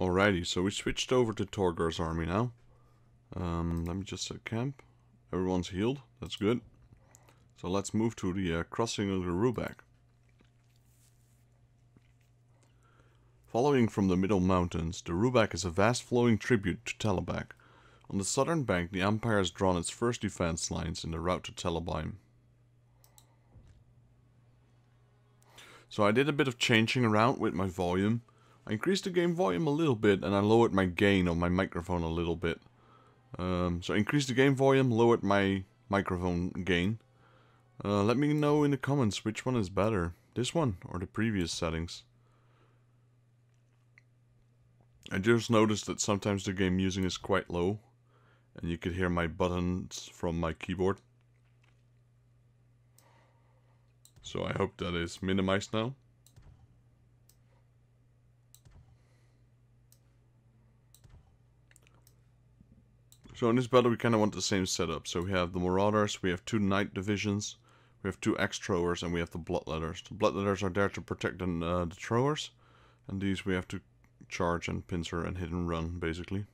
Alrighty, so we switched over to Thorgar's army now. Let me just camp. Everyone's healed, that's good. So let's move to the crossing of the Rubak. Following from the middle mountains, the Rubak is a vast flowing tribute to Telebag. On the southern bank, the Empire has drawn its first defense lines in the route to Talabheim. So I did a bit of changing around with my volume. I increased the game volume a little bit and I lowered my gain on my microphone a little bit. So I increased the game volume, lowered my microphone gain. Let me know in the comments which one is better, this one or the previous settings. I just noticed that sometimes the game music is quite low and you could hear my buttons from my keyboard. So I hope that is minimized now. So in this battle we kind of want the same setup. So we have the Marauders, we have two Knight Divisions, we have two X-Trowers, and we have the Bloodletters. The Bloodletters are there to protect the Trowers, and these we have to charge and pincer and hit and run, basically.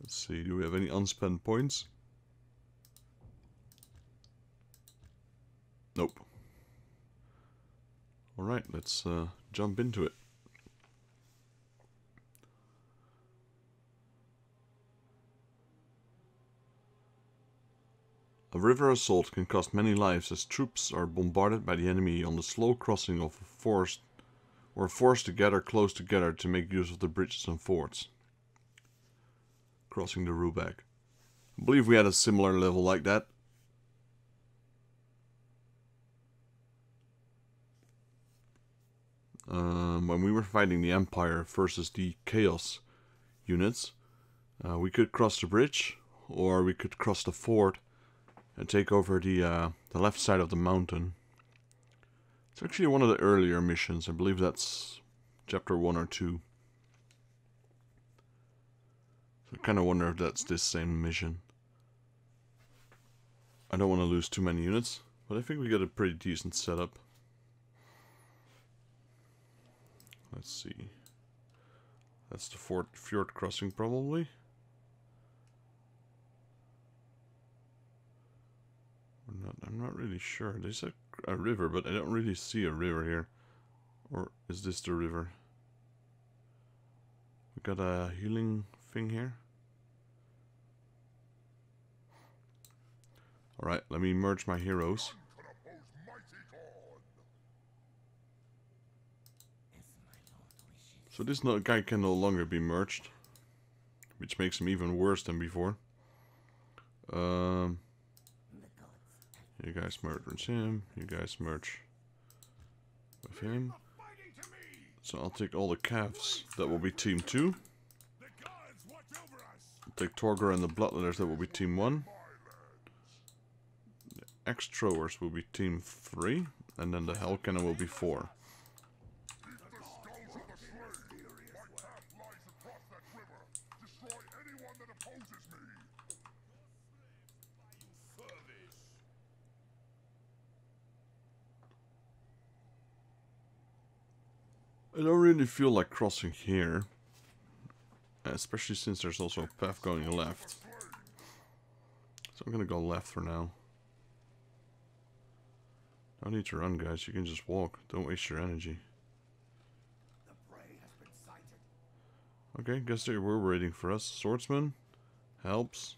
Let's see, do we have any unspent points? Nope. Alright, let's jump into it. A river assault can cost many lives as troops are bombarded by the enemy on the slow crossing of a forest, or forced to gather close together to make use of the bridges and forts. Crossing the Rubak. I believe we had a similar level like that. When we were fighting the Empire versus the Chaos units, we could cross the bridge, or we could cross the fort and take over the left side of the mountain. It's actually one of the earlier missions. I believe that's chapter 1 or 2. So I kind of wonder if that's this same mission. I don't want to lose too many units, but I think we got a pretty decent setup. Let's see. That's the Fort Fjord Crossing, probably. I'm not really sure. There's a river, but I don't really see a river here. Or is this the river? We got a healing thing here. Alright, let me merge my heroes. So this guy can no longer be merged, which makes him even worse than before. You guys merge with him, you guys merge with him. So I'll take all the calves, that will be team 2. I'll take Thorgar and the Bloodletters, that will be team 1. The X-Trowers will be team 3, and then the Hellcannon will be 4. I don't really feel like crossing here, especially since there's also a path going left. So I'm gonna go left for now. No need to run, guys. You can just walk. Don't waste your energy. Okay, guess they were waiting for us. Swordsman helps.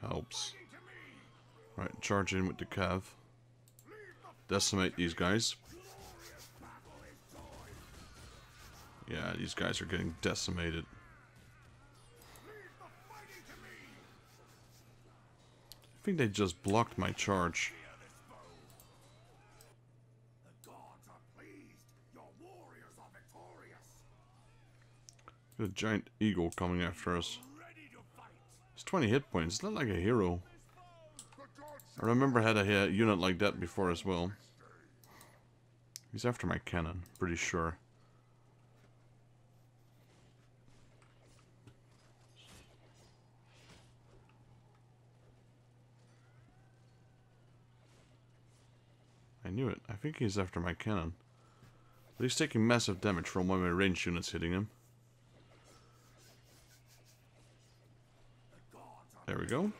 Helps. Right, charge in with the cav. Decimate these guys. Yeah, these guys are getting decimated. I think they just blocked my charge. Got a giant eagle coming after us. It's 20 hit points. It's not like a hero. I remember I had a unit like that before as well. He's after my cannon, pretty sure. I knew it. I think he's after my cannon. But he's taking massive damage from one of my ranged units hitting him. There we go.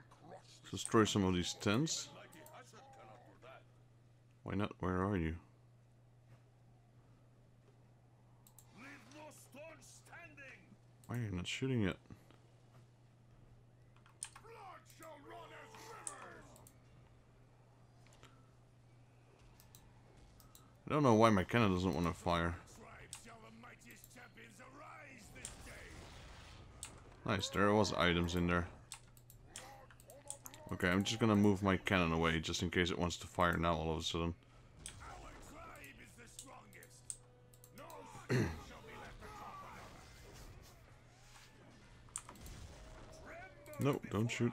Let's destroy some of these tents. Why not? Where are you? Why are you not shooting it? I don't know why my cannon doesn't want to fire. Nice, there was items in there. Okay, I'm just gonna move my cannon away just in case it wants to fire now all of a sudden. No, don't shoot.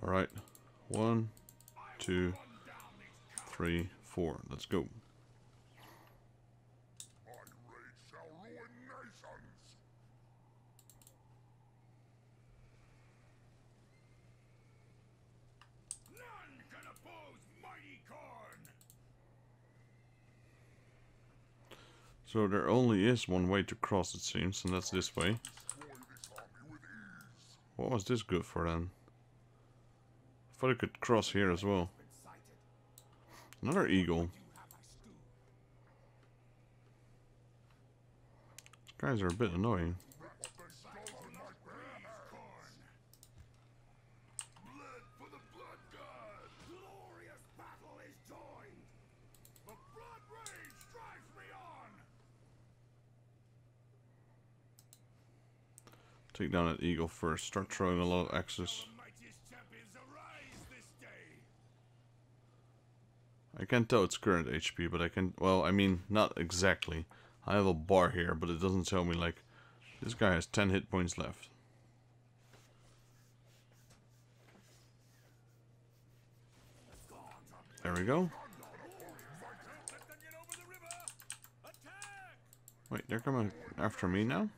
Alright, 1, 2, 3, 4, let's go. So there only is one way to cross, it seems, and that's this way. What was this good for then? I thought I could cross here as well. Another eagle. These guys are a bit annoying. Take down that eagle first. Start throwing a lot of axes. I can't tell its current HP, but I can... Well, I mean, not exactly. I have a bar here, but it doesn't tell me, like... This guy has 10 hit points left. There we go. Wait, they're coming after me now?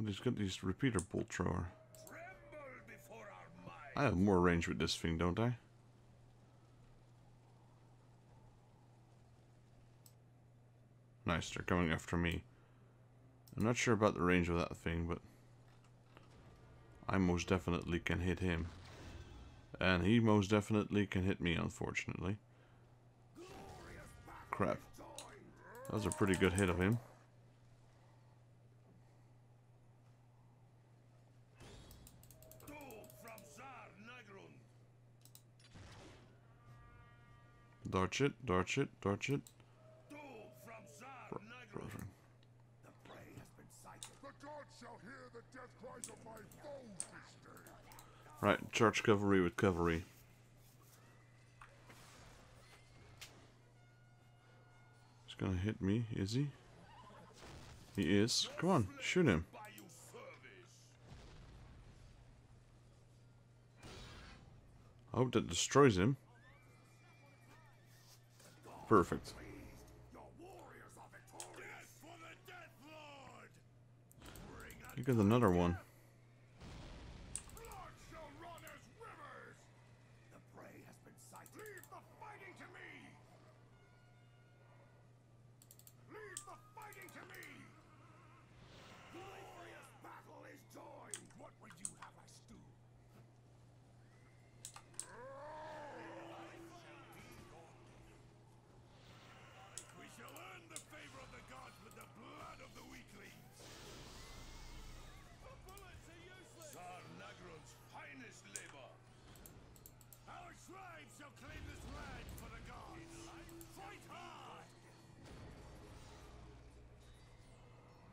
Oh, he's got these repeater bolt thrower. I have more range with this thing, don't I? Nice, they're coming after me. I'm not sure about the range of that thing, but I most definitely can hit him. And he most definitely can hit me, unfortunately. Crap. That was a pretty good hit of him. Dodge it, dodge it, dodge it. Right, charge cavalry with cavalry. He's gonna hit me, is he? He is. Come on, shoot him. I hope that destroys him. Perfect. You got another one.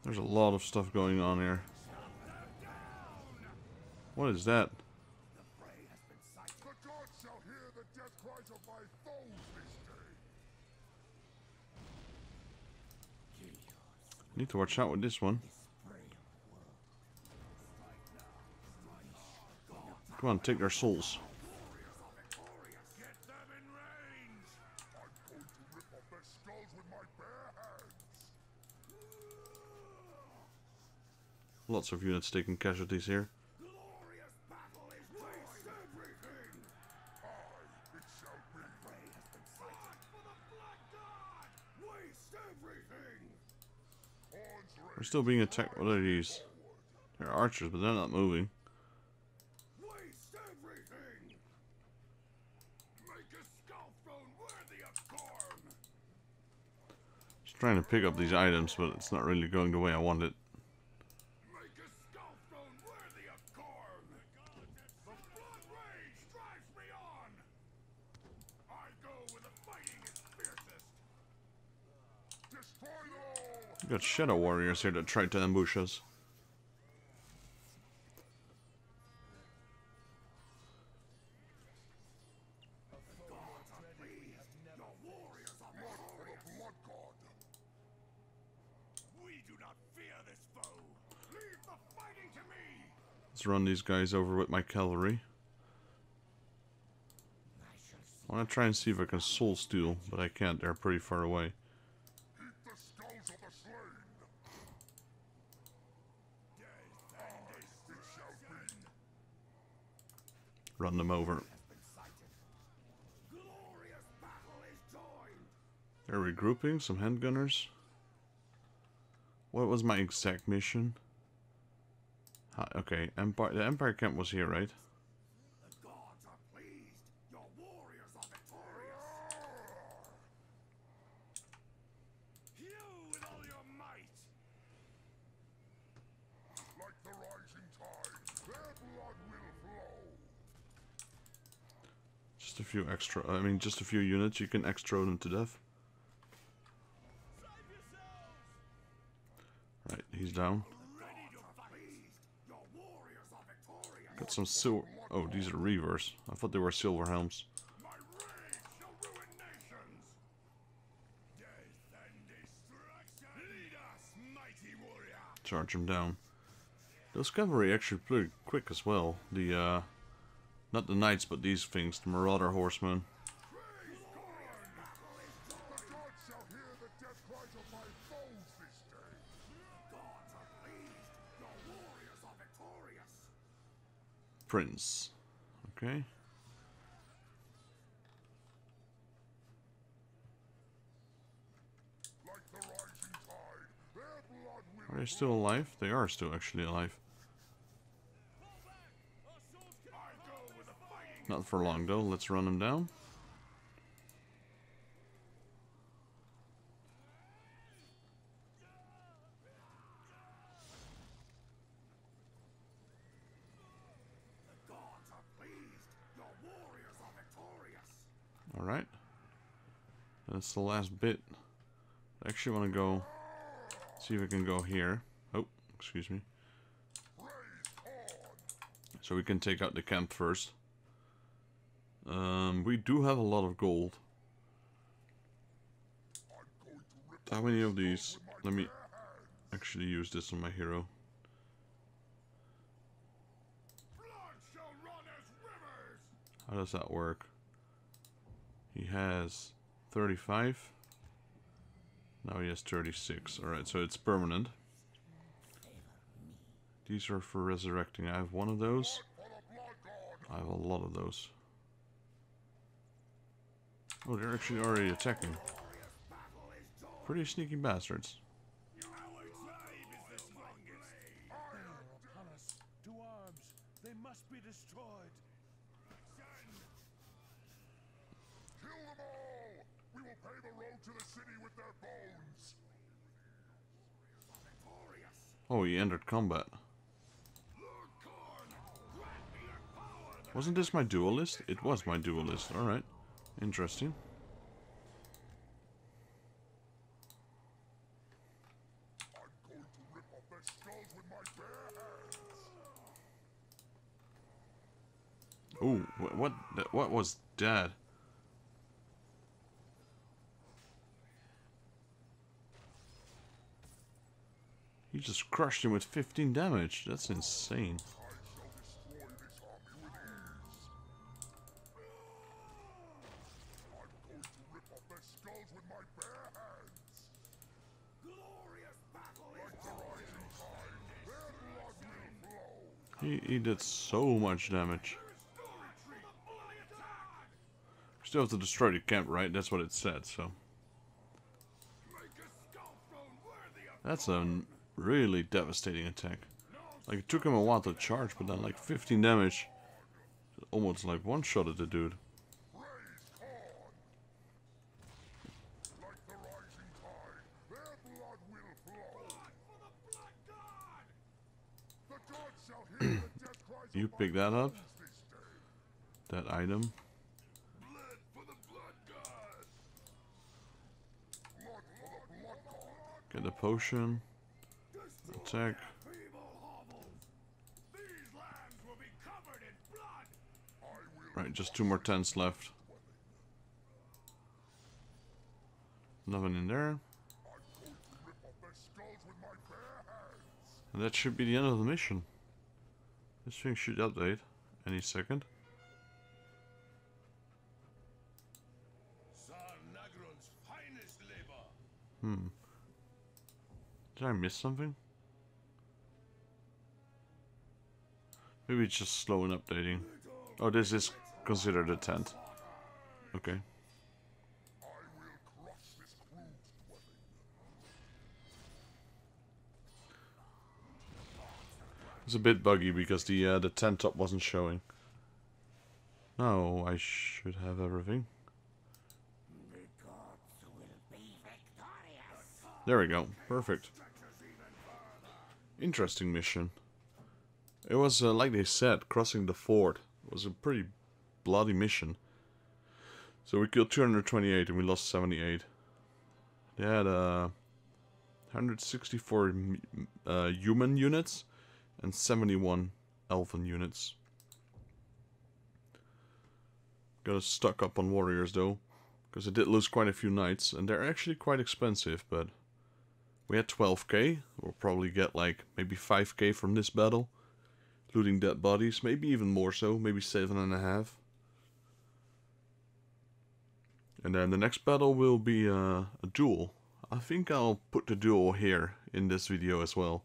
There's a lot of stuff going on here. What is that? Need to watch out with this one. Come on, take their souls. Lots of units taking casualties here. We're still being attacked. What are these? They're archers, but they're not moving. Just trying to pick up these items, but it's not really going the way I want it. We've got shadow warriors here that tried to ambush us. Let's run these guys over with my cavalry. I want to try and see if I can soul steal, but I can't. They're pretty far away. Run them over. They're regrouping, some handgunners. What was my exact mission? Okay, Empire, the Empire camp was here, right? The gods are pleased. Your warriors are victorious. Hew with all your might. Like the rising tide, their blood will flow. Just a few extra, just a few units, you can extra them to death. Right, he's down. Got some silver. Oh, these are reavers. I thought they were silver helms. Charge him down. Those cavalry actually pretty quick as well. The not the knights, but these things, the marauder horsemen. Prince. Okay. Are they still alive? They are still actually alive. Not for long though. Let's run them down. Alright. That's the last bit. I actually want to go see if I can go here. Oh, excuse me. So we can take out the camp first. We do have a lot of gold. How many of these? Let me actually use this on my hero. How does that work? He has 35. Now he has 36. Alright, so it's permanent. These are for resurrecting. I have one of those. I have a lot of those. Oh, they're actually already attacking. Pretty sneaky bastards. To arms. They must be destroyed. Pave a road to the city with their bones. Oh, he entered combat. Wasn't this my duelist? It was my duelist. Alright. Interesting. I'm going to rip off their skulls with my bare hands. Oh, what was that? You just crushed him with 15 damage. That's insane. He did so much damage. We still have to destroy the camp, right? That's what it said, so. That's a really devastating attack. Like, it took him a while to charge, but then like 15 damage. Almost like one-shotted the dude. You pick that up, that item. Get the potion. Attack. Right, just 2 more 10s left. Nothing in there. And that should be the end of the mission. This thing should update any second. Did I miss something? Maybe it's just slow in updating. Oh, this is considered a tent. Okay. It's a bit buggy because the tent top wasn't showing. No, I should have everything. There we go. Perfect. Interesting mission. It was, like they said, crossing the ford. It was a pretty bloody mission. So we killed 228 and we lost 78. They had 164 human units. And 71 elven units. Got us stuck up on warriors though, because I did lose quite a few knights, and they're actually quite expensive, but we had 12k, we'll probably get like maybe 5k from this battle, looting dead bodies, maybe even more so, maybe 7.5. And then the next battle will be a duel. I think I'll put the duel here in this video as well.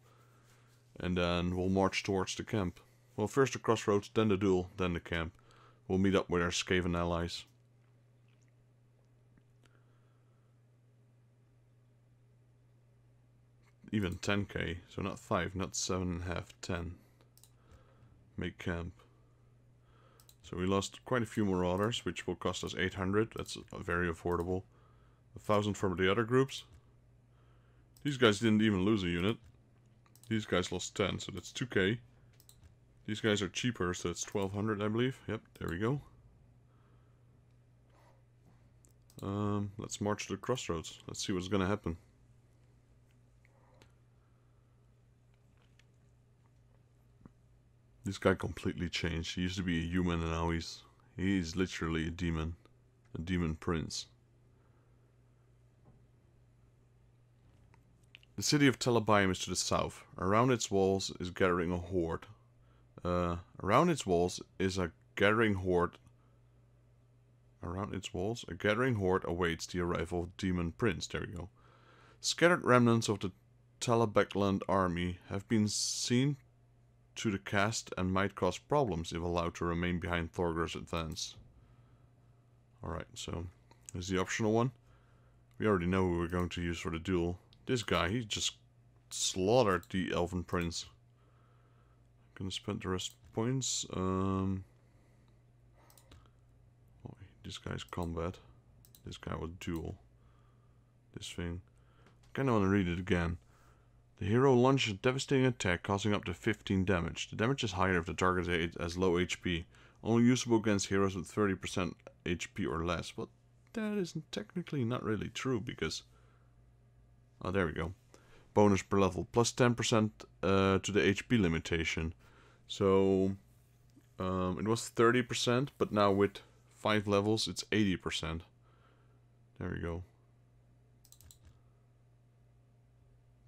And then we'll march towards the camp. Well, first the crossroads, then the duel, then the camp. We'll meet up with our Skaven allies. Even 10k, so not 5, not 7.5, 10. Make camp. So we lost quite a few marauders, which will cost us 800. That's very affordable. 1,000 from the other groups. These guys didn't even lose a unit. These guys lost 10, so that's 2k. These guys are cheaper, so it's 1,200, I believe. Yep, there we go. Let's march to the crossroads. Let's see what's gonna happen. This guy completely changed. He used to be a human, and now he's literally a demon prince. The city of Talabayam is to the south. Around its walls is gathering a horde. Around its walls, a gathering horde awaits the arrival of Demon Prince. There we go. Scattered remnants of the Telebag Land army have been seen to the cast and might cause problems if allowed to remain behind Thorgar's advance. Alright, so here's the optional one. We already know who we're going to use for the duel. This guy, he just slaughtered the elven prince. I'm gonna spend the rest points. This guy's combat. This guy was duel. This thing. I kinda wanna read it again. The hero launched a devastating attack, causing up to 15 damage. The damage is higher if the target has low HP. Only usable against heroes with 30% HP or less. But that isn't technically not really true, because... Oh, there we go. Bonus per level. Plus 10% to the HP limitation. So, it was 30%, but now with 5 levels, it's 80%. There we go.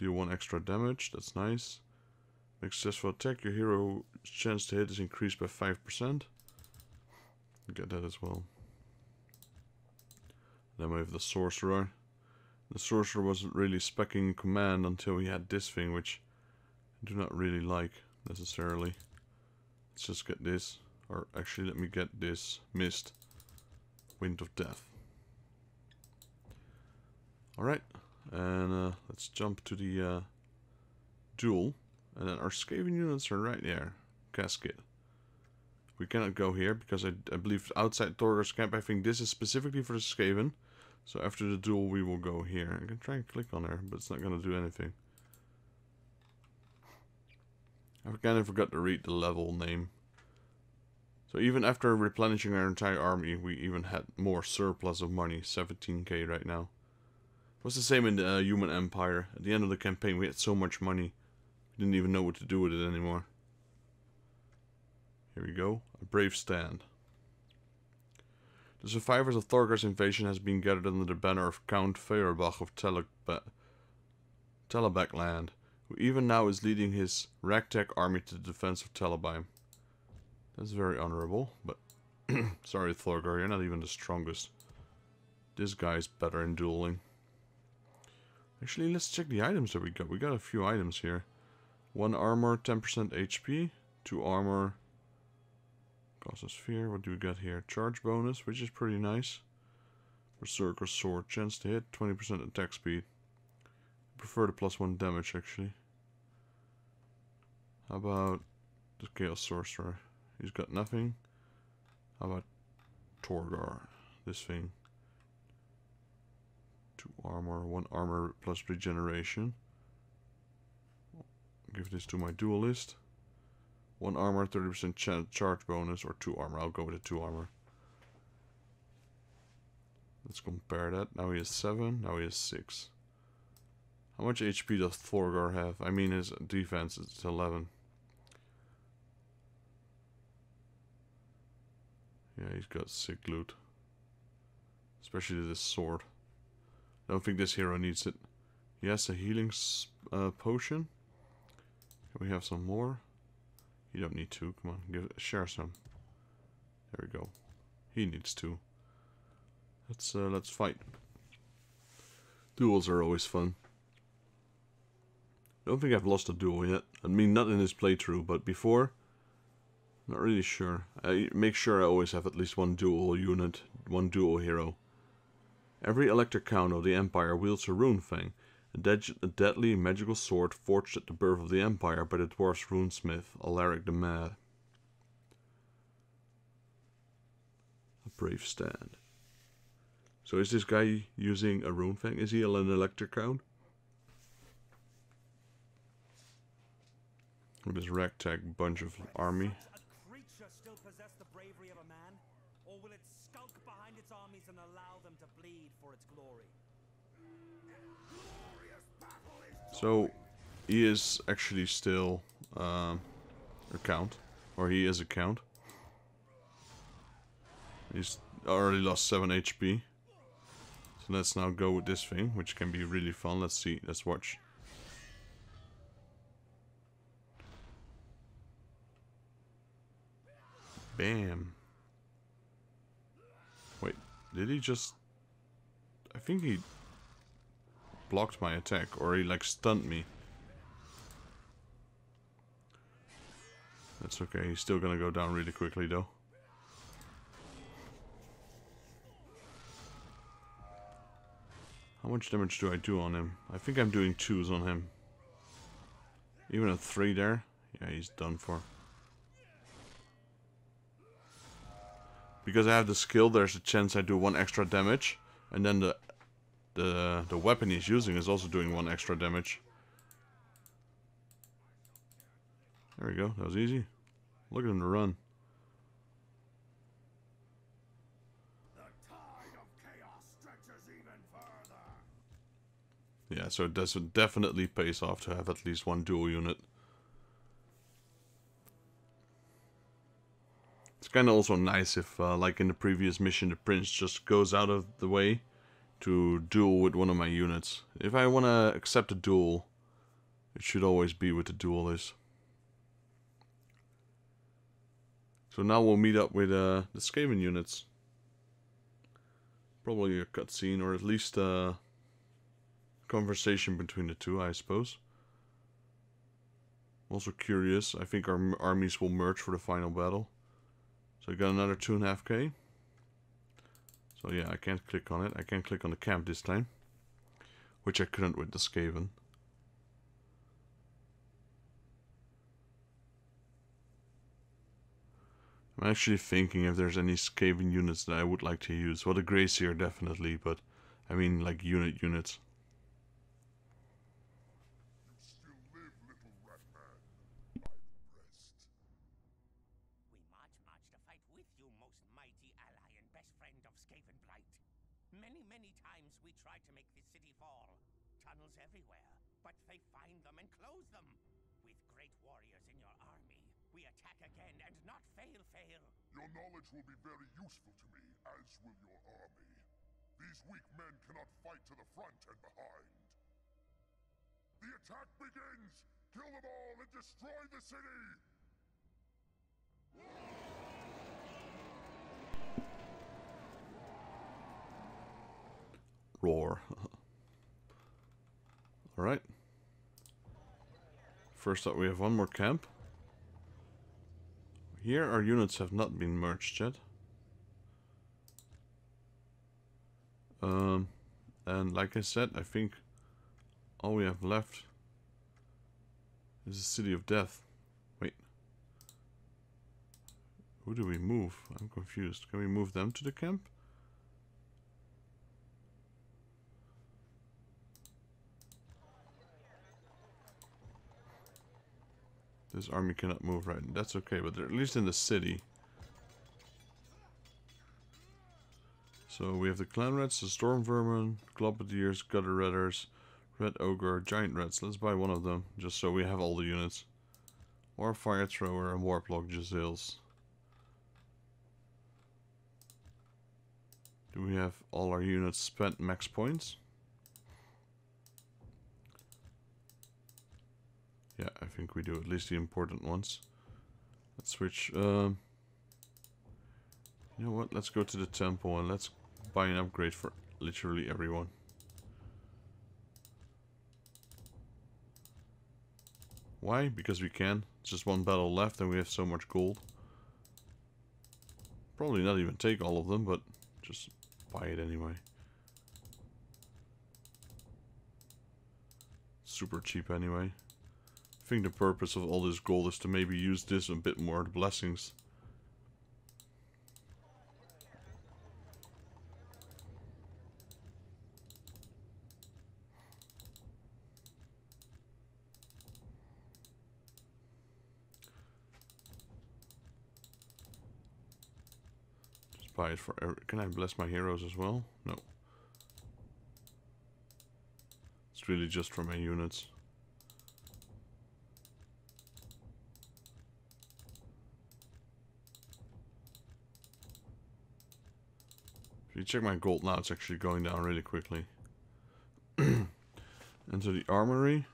Deal 1 extra damage, that's nice. Make successful attack, your hero's chance to hit is increased by 5%. Get that as well. Then we have the sorcerer. The sorcerer wasn't really speccing command until he had this thing, which I do not really like necessarily. Let's just get this, or actually let me get this mist. Wind of death. Alright, and let's jump to the duel. And then our Skaven units are right there. Casket. We cannot go here because I believe outside Thorgar's camp. I think this is specifically for the Skaven. So after the duel we will go here. I can try and click on her, but it's not going to do anything. I kind of forgot to read the level name. So even after replenishing our entire army, we even had more surplus of money. 17k right now. It was the same in the Human Empire. At the end of the campaign we had so much money. We didn't even know what to do with it anymore. Here we go. A brave stand. The survivors of Thorgar's invasion has been gathered under the banner of Count Feuerbach of Telebag Land, who even now is leading his ragtag army to the defense of Talabheim. That's very honorable, but sorry Thorgar, you're not even the strongest. This guy is better in dueling. Actually, let's check the items that we got. We got a few items here. 1 armor, 10% HP, 2 armor, causes fear. What do we got here? Charge bonus, which is pretty nice. Berserker sword, chance to hit, 20% attack speed. I prefer the +1 damage actually. How about the Chaos Sorcerer? He's got nothing. How about Thorgar? This thing. 2 armor, 1 armor plus regeneration. Give this to my duelist. 1 armor, 30% charge bonus, or 2 armor. I'll go with the 2 armor. Let's compare that. Now he has 7, now he has 6. How much HP does Thorgar have? I mean, his defense is 11. Yeah, he's got sick loot. Especially this sword. I don't think this hero needs it. He has a healing potion. Can we have some more? You don't need to. Come on, share some. There we go. He needs to. Let's fight. Duels are always fun. I don't think I've lost a duel yet. I mean, not in this playthrough, but before. Not really sure. I make sure I always have at least 1 duel unit, 1 duel hero. Every electric count of the Empire wields a rune fang. A deadly magical sword forged at the birth of the Empire by the dwarf's runesmith, Alaric the Mad. A brave stand. So is this guy using a runefang? Is he an electric count? With his ragtag bunch of army. A creature still possess the bravery of a man? Or will it skulk behind its armies and allow them to bleed for its glory? So, he is actually still a count, or he is a count. He's already lost 7 HP. So let's now go with this thing, which can be really fun. Let's see, let's watch. Bam. Wait, did he just... I think he... blocked my attack, or he like stunned me. That's okay, he's still gonna go down really quickly though. How much damage do I do on him? I think I'm doing 2s on him. Even a 3 there? Yeah, he's done for. Because I have the skill, there's a chance I do 1 extra damage, and then the weapon he's using is also doing 1 extra damage. There we go, that was easy. Look at him to run. The tide of chaos stretches even further. Yeah, so it definitely pays off to have at least 1 dual unit. It's kind of also nice if, like in the previous mission, the prince just goes out of the way to duel with one of my units. If I want to accept a duel, It should always be with the duel is. So now we'll meet up with the Skaven units. Probably a cutscene, or at least a conversation between the two, I suppose. I'm also curious. I think our armies will merge for the final battle. So I got another 2.5k. So yeah, I can't click on it. I can click on the camp this time, which I couldn't with the Skaven. I'm actually thinking if there's any Skaven units that I would like to use. Well, the Grayseer definitely, but I mean like units. You still live, little rat man, by the breast. We march to fight with you, most mighty ally and best friend of Skaven blight. Many times we tried to make this city fall. Tunnels everywhere, but they find them and close them. With great warriors in your army, we attack again and not fail. Your knowledge will be very useful to me, as will your army. These weak men cannot fight to the front and behind. The attack begins! Kill them all and destroy the city! Roar. Alright. First up, we have one more camp. Here, our units have not been merged yet. And like I said, I think all we have left is the City of Death. Wait. Who do we move? I'm confused. Can we move them to the camp? This army cannot move right. That's okay, but they're at least in the city. So we have the clan rats, the storm vermin, globadiers, gutter ratters, red ogre, giant rats. Let's buy one of them, just so we have all the units. Or fire thrower and warplock Jezzails. Do we have all our units spent max points? Yeah, I think we do, at least the important ones. Let's switch. You know what? Let's go to the temple and let's buy an upgrade for literally everyone. Why? Because we can. It's just one battle left and we have so much gold. Probably not even take all of them, but just buy it anyway. Super cheap anyway. I think the purpose of all this gold is to maybe use this a bit more, the blessings. Just buy it for every... Can I bless my heroes as well? No. It's really just for my units. If you check my gold now, it's actually going down really quickly. Enter the armory.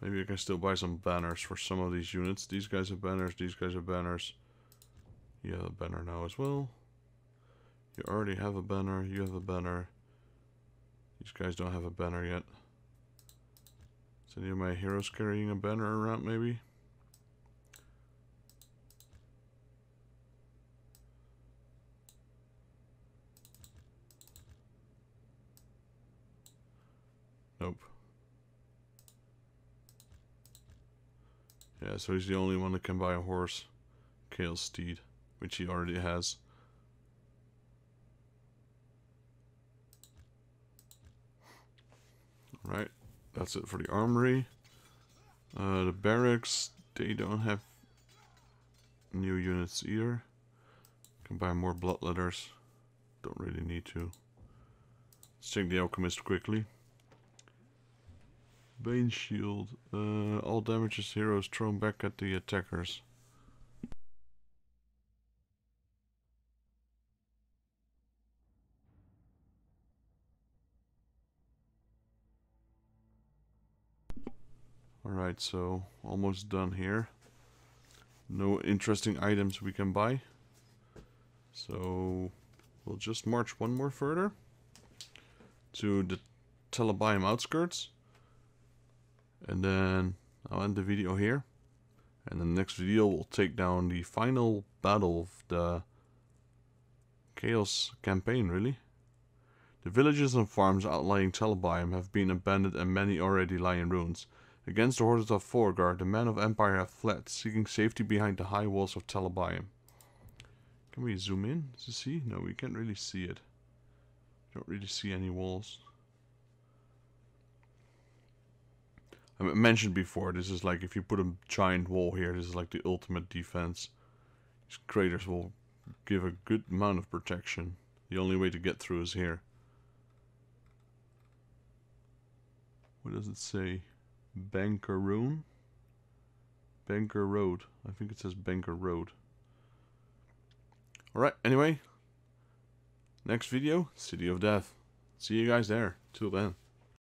Maybe I can still buy some banners for some of these units. These guys have banners, these guys have banners. You have a banner now as well. You already have a banner, you have a banner. These guys don't have a banner yet. Is any of my heroes carrying a banner around maybe? Nope. Yeah, so he's the only one that can buy a horse. Kale's steed, which he already has. Alright, that's it for the armory. The barracks, they don't have new units either. Can buy more bloodletters. Don't really need to. Let's check the alchemist quickly. Bane shield. All damages heroes thrown back at the attackers. Alright, so almost done here. No interesting items we can buy. So we'll just march one more further to the Talabayam outskirts. And then I'll end the video here. And the next video will take down the final battle of the Chaos campaign, really. The villages and farms outlying Talabayam have been abandoned and many already lie in ruins. Against the hordes of Thorgar, the men of Empire have fled, seeking safety behind the high walls of Talabayam. Can we zoom in to see? No, we can't really see it. Don't really see any walls. I mentioned before, this is like if you put a giant wall here, this is like the ultimate defense. These craters will give a good amount of protection. The only way to get through is here. What does it say? Banker Road? Banker Road. I think it says Banker Road. Alright, anyway. Next video, City of Death. See you guys there. Till then.